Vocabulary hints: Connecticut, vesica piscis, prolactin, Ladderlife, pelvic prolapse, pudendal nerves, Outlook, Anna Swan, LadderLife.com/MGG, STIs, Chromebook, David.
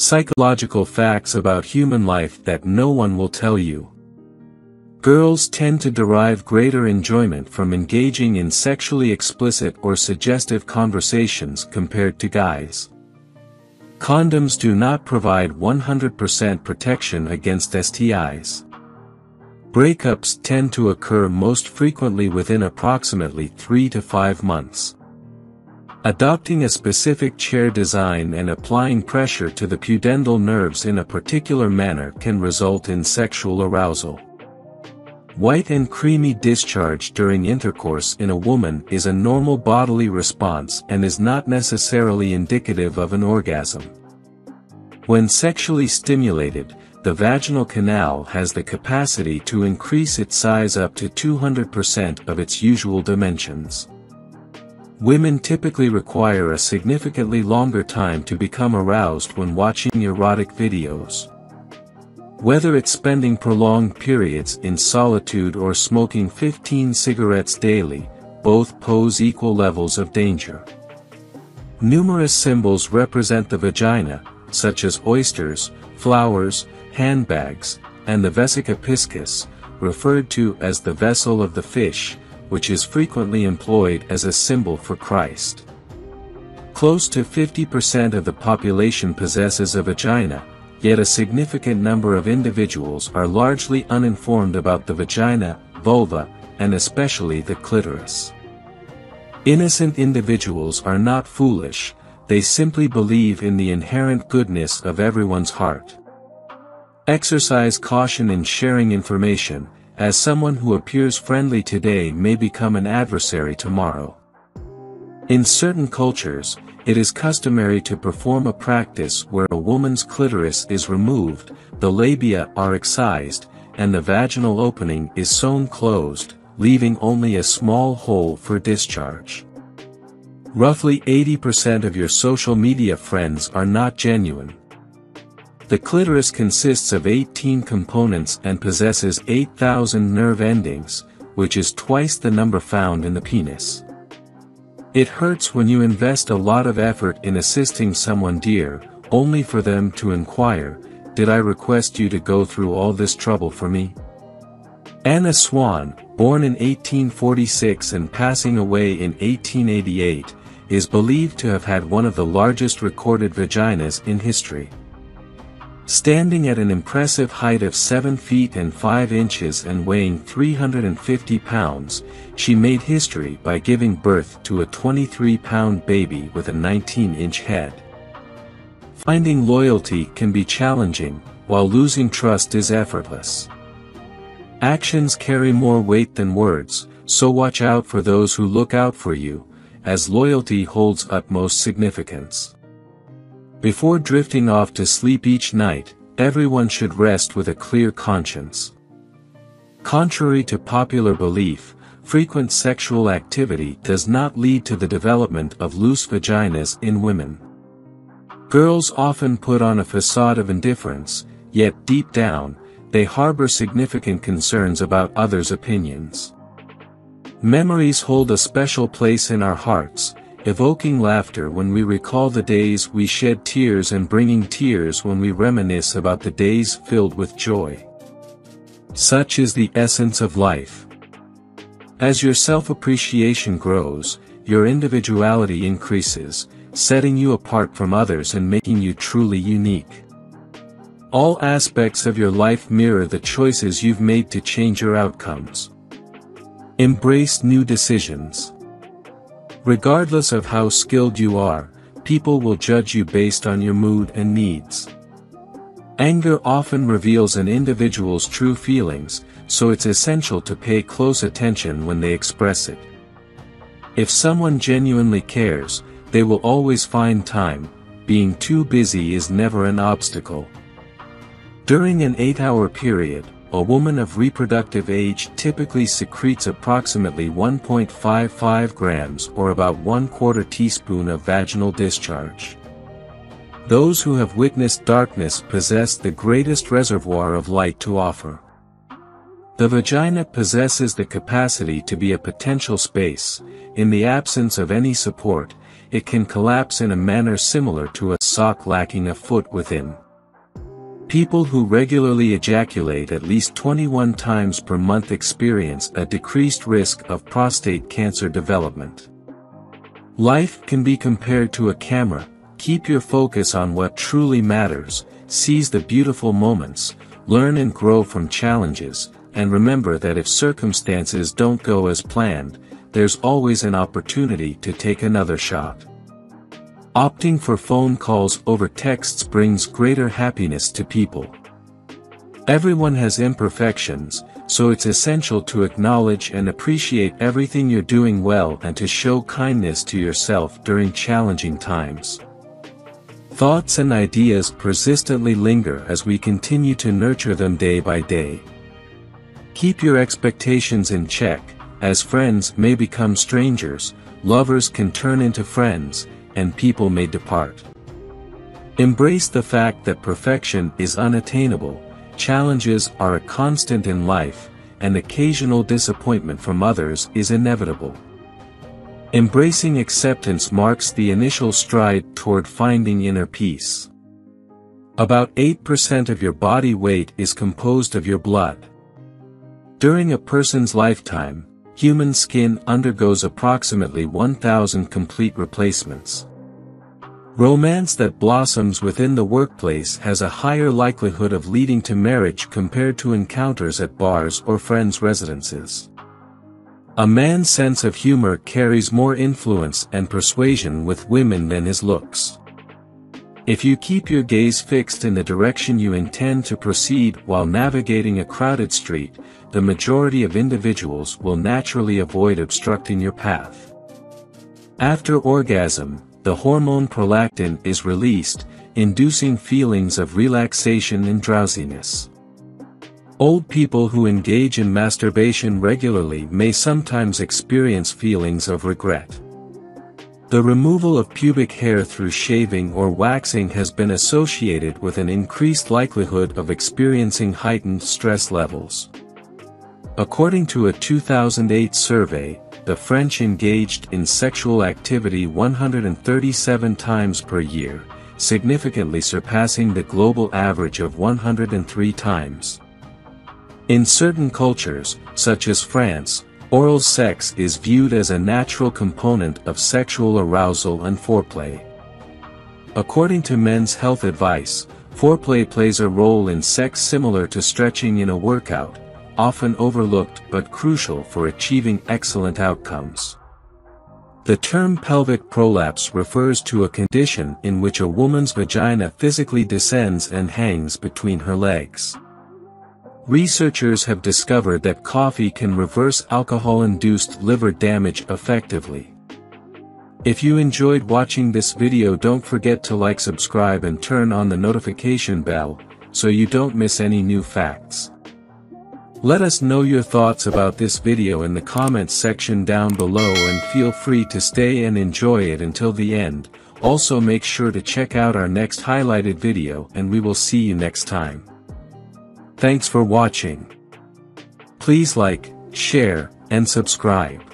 Psychological facts about human life that no one will tell you. Girls tend to derive greater enjoyment from engaging in sexually explicit or suggestive conversations compared to guys. Condoms do not provide 100% protection against STIs. Breakups tend to occur most frequently within approximately 3 to 5 months. Adopting a specific chair design and applying pressure to the pudendal nerves in a particular manner can result in sexual arousal. White and creamy discharge during intercourse in a woman is a normal bodily response and is not necessarily indicative of an orgasm. When sexually stimulated, the vaginal canal has the capacity to increase its size up to 200% of its usual dimensions. Women typically require a significantly longer time to become aroused when watching erotic videos. Whether it's spending prolonged periods in solitude or smoking 15 cigarettes daily, both pose equal levels of danger. Numerous symbols represent the vagina, such as oysters, flowers, handbags, and the vesica piscis, referred to as the vessel of the fish, which is frequently employed as a symbol for Christ. Close to 50% of the population possesses a vagina, yet a significant number of individuals are largely uninformed about the vagina, vulva, and especially the clitoris. Innocent individuals are not foolish, they simply believe in the inherent goodness of everyone's heart. Exercise caution in sharing information, as someone who appears friendly today may become an adversary tomorrow. In certain cultures, it is customary to perform a practice where a woman's clitoris is removed, the labia are excised, and the vaginal opening is sewn closed, leaving only a small hole for discharge. Roughly 80% of your social media friends are not genuine. The clitoris consists of 18 components and possesses 8,000 nerve endings, which is twice the number found in the penis. It hurts when you invest a lot of effort in assisting someone dear, only for them to inquire, "Did I request you to go through all this trouble for me?" Anna Swan, born in 1846 and passing away in 1888, is believed to have had one of the largest recorded vaginas in history. Standing at an impressive height of 7 feet and 5 inches and weighing 350 pounds, she made history by giving birth to a 23-pound baby with a 19-inch head. Finding loyalty can be challenging, while losing trust is effortless. Actions carry more weight than words, so watch out for those who look out for you, as loyalty holds utmost significance. Before drifting off to sleep each night, everyone should rest with a clear conscience. Contrary to popular belief, frequent sexual activity does not lead to the development of loose vaginas in women. Girls often put on a facade of indifference, yet deep down, they harbor significant concerns about others' opinions. Memories hold a special place in our hearts, evoking laughter when we recall the days we shed tears and bringing tears when we reminisce about the days filled with joy. Such is the essence of life. As your self-appreciation grows, your individuality increases, setting you apart from others and making you truly unique. All aspects of your life mirror the choices you've made to change your outcomes. Embrace new decisions. Regardless of how skilled you are, people will judge you based on your mood and needs. Anger often reveals an individual's true feelings, so it's essential to pay close attention when they express it. If someone genuinely cares, they will always find time. Being too busy is never an obstacle. During an 8-hour period, a woman of reproductive age typically secretes approximately 1.55 grams or about 1/4 teaspoon of vaginal discharge. Those who have witnessed darkness possess the greatest reservoir of light to offer. The vagina possesses the capacity to be a potential space, in the absence of any support, it can collapse in a manner similar to a sock lacking a foot within. People who regularly ejaculate at least 21 times per month experience a decreased risk of prostate cancer development. Life can be compared to a camera. Keep your focus on what truly matters, seize the beautiful moments, learn and grow from challenges, and remember that if circumstances don't go as planned, there's always an opportunity to take another shot. Opting for phone calls over texts brings greater happiness to people. Everyone has imperfections, so it's essential to acknowledge and appreciate everything you're doing well and to show kindness to yourself during challenging times. Thoughts and ideas persistently linger as we continue to nurture them day by day. Keep your expectations in check, as friends may become strangers, lovers can turn into friends, and people may depart. Embrace the fact that perfection is unattainable, challenges are a constant in life, and occasional disappointment from others is inevitable. Embracing acceptance marks the initial stride toward finding inner peace. About 8% of your body weight is composed of your blood. During a person's lifetime, human skin undergoes approximately 1,000 complete replacements. Romance that blossoms within the workplace has a higher likelihood of leading to marriage compared to encounters at bars or friends' residences. A man's sense of humor carries more influence and persuasion with women than his looks. If you keep your gaze fixed in the direction you intend to proceed while navigating a crowded street, the majority of individuals will naturally avoid obstructing your path. After orgasm, the hormone prolactin is released, inducing feelings of relaxation and drowsiness. Old people who engage in masturbation regularly may sometimes experience feelings of regret. The removal of pubic hair through shaving or waxing has been associated with an increased likelihood of experiencing heightened stress levels. According to a 2008 survey, the French engaged in sexual activity 137 times per year, significantly surpassing the global average of 103 times. In certain cultures, such as France, oral sex is viewed as a natural component of sexual arousal and foreplay. According to Men's Health Advice, foreplay plays a role in sex similar to stretching in a workout, often overlooked but crucial for achieving excellent outcomes. The term pelvic prolapse refers to a condition in which a woman's vagina physically descends and hangs between her legs. Researchers have discovered that coffee can reverse alcohol-induced liver damage effectively. If you enjoyed watching this video, don't forget to like, subscribe, and turn on the notification bell, so you don't miss any new facts. Let us know your thoughts about this video in the comments section down below, and feel free to stay and enjoy it until the end. Also, make sure to check out our next highlighted video, and we will see you next time. Thanks for watching. Please like, share, and subscribe.